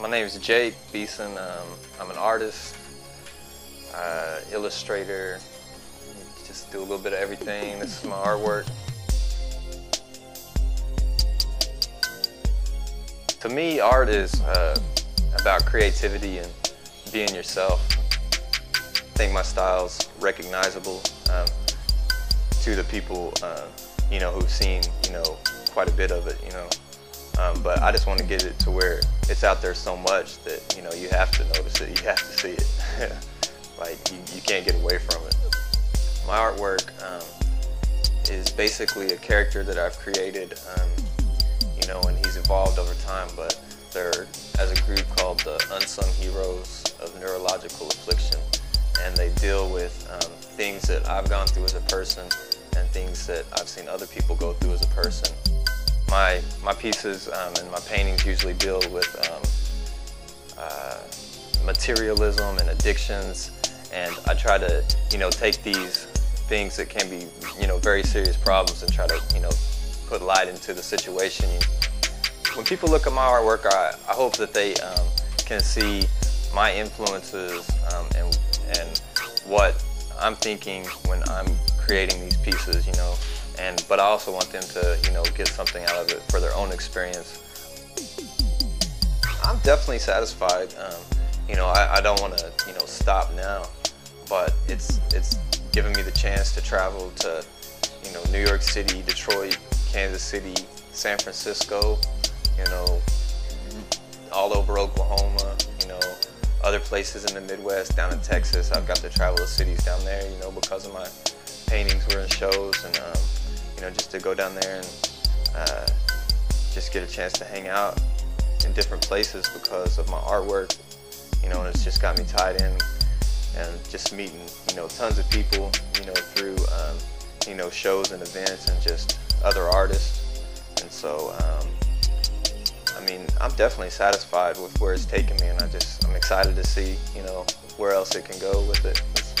My name is Jake Beeson. I'm an artist, illustrator, just do a little bit of everything. This is my artwork. To me, art is about creativity and being yourself. I think my style's recognizable to the people, you know, who've seen, you know, quite a bit of it, you know. But I just want to get it to where it's out there so much that, you know, you have to notice it, you have to see it. Like, you can't get away from it. My artwork is basically a character that I've created, you know, and he's evolved over time, but they're as a group called the Unsung Heroes of Neurological Affliction, and they deal with things that I've gone through as a person and things that I've seen other people go through as a person. My pieces and my paintings usually deal with materialism and addictions, and I try to, you know, take these things that can be, you know, very serious problems and try to, you know, put light into the situation. When people look at my artwork, I hope that they can see my influences and what I'm thinking when I'm creating these pieces, you know. But I also want them to, you know, get something out of it for their own experience. I'm definitely satisfied. You know, I don't want to, you know, stop now, but it's given me the chance to travel to, you know, New York City, Detroit, Kansas City, San Francisco, you know, all over Oklahoma, you know, other places in the Midwest, down in Texas. I've got to travel to cities down there, you know, because of my paintings were in shows, and you know, just to go down there and just get a chance to hang out in different places because of my artwork, you know, and it's just got me tied in, and just meeting, you know, tons of people, you know, through you know, shows and events and just other artists. And so I mean, I'm definitely satisfied with where it's taken me, and I'm excited to see, you know, where else it can go with it.